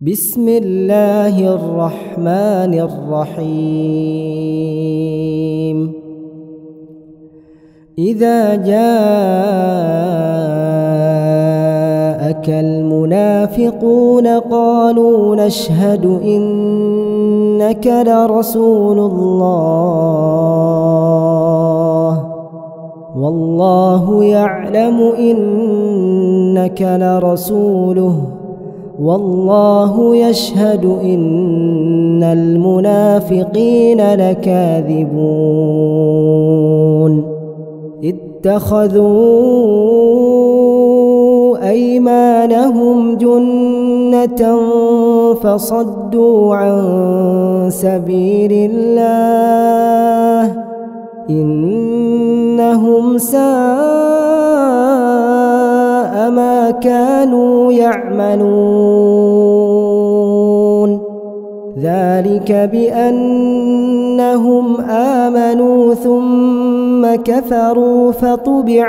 بسم الله الرحمن الرحيم إذا جاءك المنافقون قالوا نشهد إنك لرسول الله والله يعلم إنك لرسوله والله يشهد إن المنافقين لكاذبون اتخذوا أيمانهم جنة فصدوا عن سبيل الله إنهم ساء ما كانوا يعملون ذلك بأنهم آمنوا ثم كفروا فطبع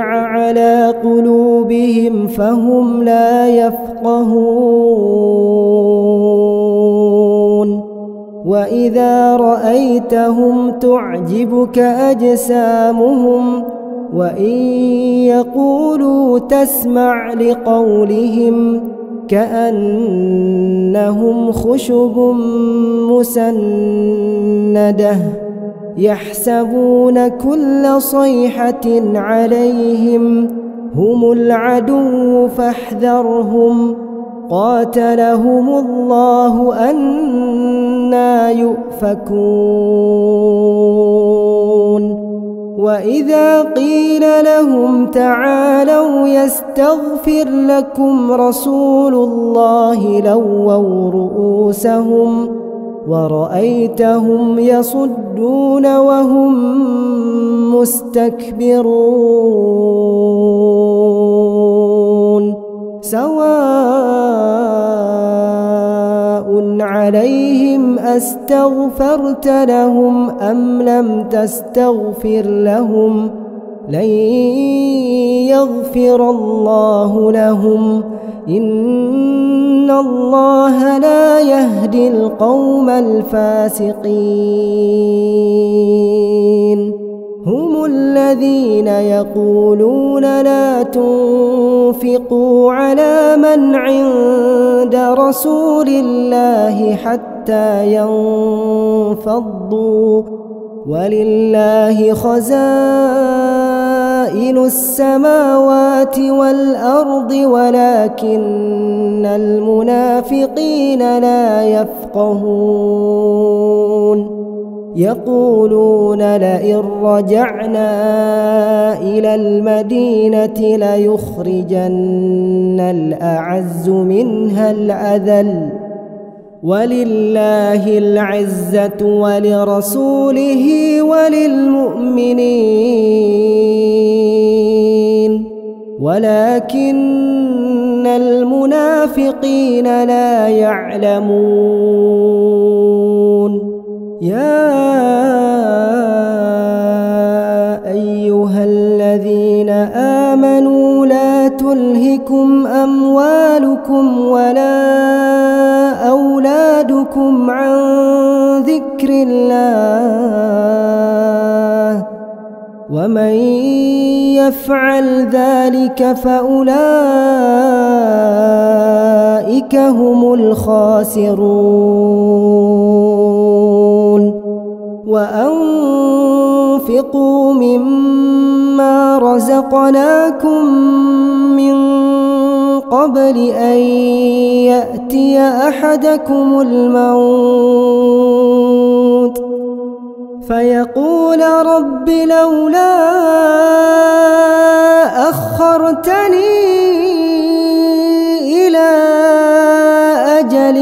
على قلوبهم فهم لا يفقهون وإذا رأيتهم تعجبك أجسامهم وإن يقولوا تسمع لقولهم كأنهم خشب مسندة يحسبون كل صيحة عليهم هم العدو فاحذرهم قاتلهم الله أنى يؤفكون وإذا قيل لهم تعالوا يستغفر لكم رسول الله لووا رؤوسهم ورأيتهم يصدون وهم مستكبرون سواء عليهم أستغفرت لهم أم لم تستغفر لهم لن يغفر الله لهم إن الله لا يهدي القوم الفاسقين هم الذين يقولون لا تنفقوا على من عند رسول الله حتى ينفضوا ولله خزائن السماوات والأرض ولكن المنافقين لا يفقهون يقولون لئن رجعنا إلى المدينة ليخرجن الأعز منها الأذل ولله العزة ولرسوله وللمؤمنين ولكن المنافقين لا يعلمون يا أيها الذين آمنوا لا تلهكم أموالكم ولا أولادكم عن ذكر الله ومن يفعل ذلك فأولئك هم الخاسرون وأنفقوا مما رزقناكم من قبل أن يأتي أحدكم الموت فيقول رب لولا أخرتني إلى أجل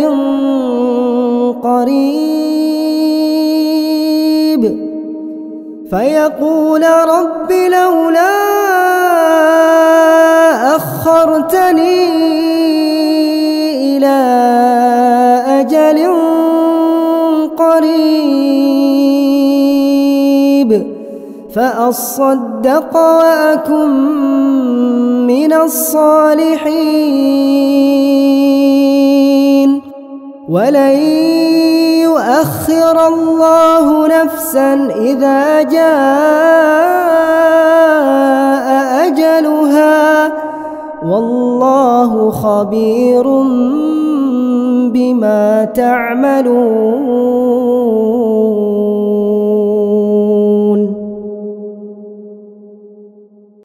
قريب فَأَصَّدَّقَ وَأَكُن مِّن من الصالحين. ولن يؤخر الله نفسا إذا جاء أجلها والله خبير بما تعملون.